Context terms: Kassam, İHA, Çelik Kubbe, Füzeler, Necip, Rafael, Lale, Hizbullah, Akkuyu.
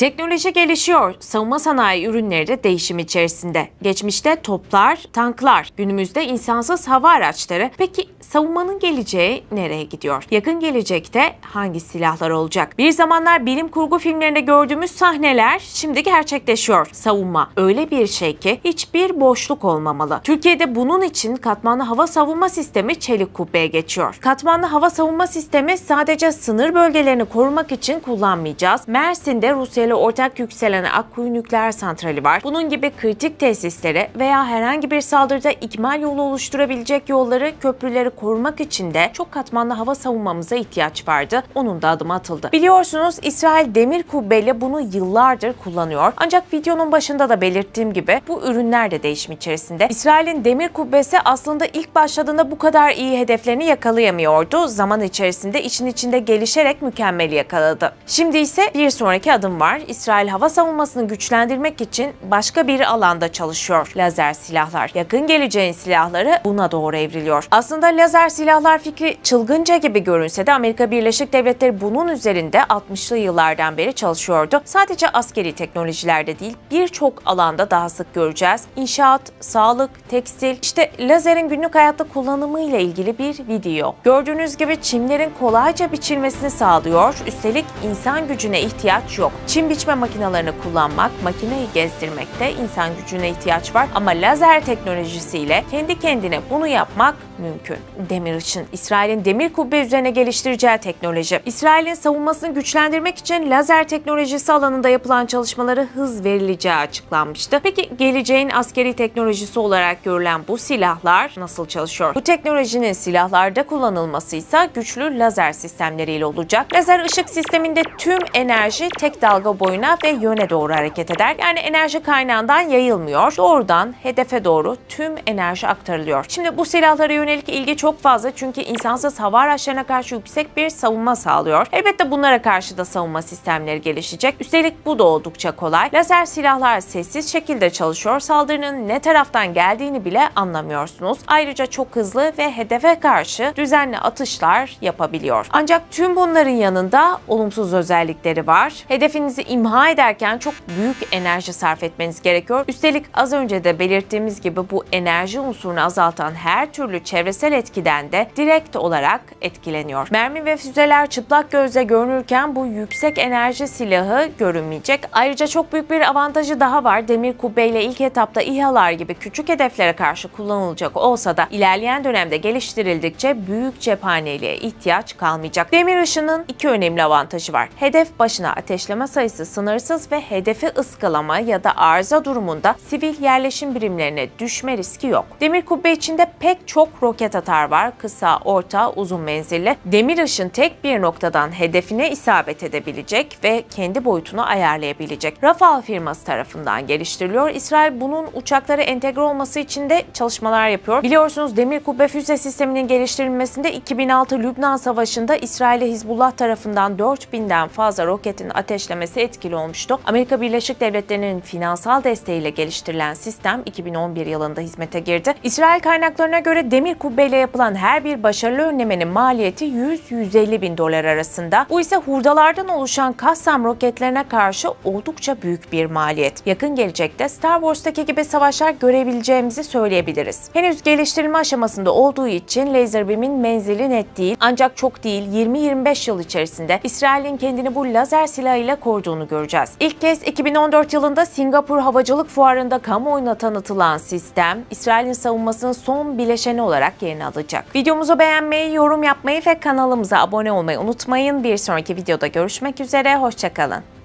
Teknoloji gelişiyor, savunma sanayi ürünleri de değişim içerisinde. Geçmişte toplar, tanklar, günümüzde insansız hava araçları. Peki savunmanın geleceği nereye gidiyor? Yakın gelecekte hangi silahlar olacak? Bir zamanlar bilim kurgu filmlerinde gördüğümüz sahneler şimdi gerçekleşiyor. Savunma öyle bir şey ki hiçbir boşluk olmamalı. Türkiye'de bunun için katmanlı hava savunma sistemi çelik kubbeye geçiyor. Katmanlı hava savunma sistemi sadece sınır bölgelerini korumak için kullanmayacağız. Mersin'de Rusya ile ortak yükselen Akkuyu nükleer santrali var. Bunun gibi kritik tesislere veya herhangi bir saldırıda ikmal yolu oluşturabilecek yolları, köprüleri korumak için de çok katmanlı hava savunmamıza ihtiyaç vardı. Onun da adımı atıldı. Biliyorsunuz İsrail demir kubbeyle bunu yıllardır kullanıyor. Ancak videonun başında da belirttiğim gibi bu ürünler de değişim içerisinde. İsrail'in demir kubbesi aslında ilk başladığında bu kadar iyi hedeflerini yakalayamıyordu. Zaman içerisinde işin içinde gelişerek mükemmel yakaladı. Şimdi ise bir sonraki adım var. İsrail hava savunmasını güçlendirmek için başka bir alanda çalışıyor. Lazer silahlar. Yakın geleceğin silahları buna doğru evriliyor. Aslında lazer silahlar fikri çılgınca gibi görünse de Amerika Birleşik Devletleri bunun üzerinde 60'lı yıllardan beri çalışıyordu. Sadece askeri teknolojilerde değil, birçok alanda daha sık göreceğiz. İnşaat, sağlık, tekstil, işte lazerin günlük hayatta kullanımıyla ilgili bir video. Gördüğünüz gibi çimlerin kolayca biçilmesini sağlıyor. Üstelik insan gücüne ihtiyaç yok. Çim biçme makinelerini kullanmak, makineyi gezdirmekte insan gücüne ihtiyaç var ama lazer teknolojisiyle kendi kendine bunu yapmak mümkün. Demir için İsrail'in demir kubbe üzerine geliştireceği teknoloji. İsrail'in savunmasını güçlendirmek için lazer teknolojisi alanında yapılan çalışmalara hız verileceği açıklanmıştı. Peki geleceğin askeri teknolojisi olarak görülen bu silahlar nasıl çalışıyor? Bu teknolojinin silahlarda kullanılması ise güçlü lazer sistemleriyle olacak. Lazer ışık sisteminde tüm enerji tek dalga boyuna ve yöne doğru hareket eder. Yani enerji kaynağından yayılmıyor. Doğrudan hedefe doğru tüm enerji aktarılıyor. Şimdi bu silahlara yönelik ilgi çok fazla çünkü insansız hava araçlarına karşı yüksek bir savunma sağlıyor. Elbette bunlara karşı da savunma sistemleri gelişecek. Üstelik bu da oldukça kolay. Lazer silahlar sessiz şekilde çalışıyor. Saldırının ne taraftan geldiğini bile anlamıyorsunuz. Ayrıca çok hızlı ve hedefe karşı düzenli atışlar yapabiliyor. Ancak tüm bunların yanında olumsuz özellikleri var. Hedefinizi imha ederken çok büyük enerji sarf etmeniz gerekiyor. Üstelik az önce de belirttiğimiz gibi bu enerji unsurunu azaltan her türlü çevresel etkiden de direkt olarak etkileniyor. Mermi ve füzeler çıplak gözle görünürken bu yüksek enerji silahı görünmeyecek. Ayrıca çok büyük bir avantajı daha var. Demir kubbeyle ilk etapta İHA'lar gibi küçük hedeflere karşı kullanılacak olsa da ilerleyen dönemde geliştirildikçe büyük cephaneliğe ihtiyaç kalmayacak. Demir ışının iki önemli avantajı var. Hedef başına ateşleme sayısı sınırsız ve hedefi ıskalama ya da arıza durumunda sivil yerleşim birimlerine düşme riski yok. Demir kubbe içinde pek çok roket atar var. Kısa, orta, uzun menzilli. Demir ışın tek bir noktadan hedefine isabet edebilecek ve kendi boyutunu ayarlayabilecek. Rafael firması tarafından geliştiriliyor. İsrail bunun uçaklara entegre olması için de çalışmalar yapıyor. Biliyorsunuz demir kubbe füze sisteminin geliştirilmesinde 2006 Lübnan Savaşı'nda İsrail'e Hizbullah tarafından 4000'den fazla roketin ateşlemesi etkili olmuştu. Amerika Birleşik Devletleri'nin finansal desteğiyle geliştirilen sistem 2011 yılında hizmete girdi. İsrail kaynaklarına göre demir kubbeyle yapılan her bir başarılı önlemenin maliyeti 100-150 bin dolar arasında. Bu ise hurdalardan oluşan Kassam roketlerine karşı oldukça büyük bir maliyet. Yakın gelecekte Star Wars'taki gibi savaşlar görebileceğimizi söyleyebiliriz. Henüz geliştirilme aşamasında olduğu için laser beam'in menzili net değil, ancak çok değil 20-25 yıl içerisinde İsrail'in kendini bu lazer silahıyla koruduğunu göreceğiz. İlk kez 2014 yılında Singapur Havacılık Fuarı'nda kamuoyuna tanıtılan sistem İsrail'in savunmasının son bileşeni olarak yerini alacak. Videomuzu beğenmeyi, yorum yapmayı ve kanalımıza abone olmayı unutmayın. Bir sonraki videoda görüşmek üzere, hoşça kalın.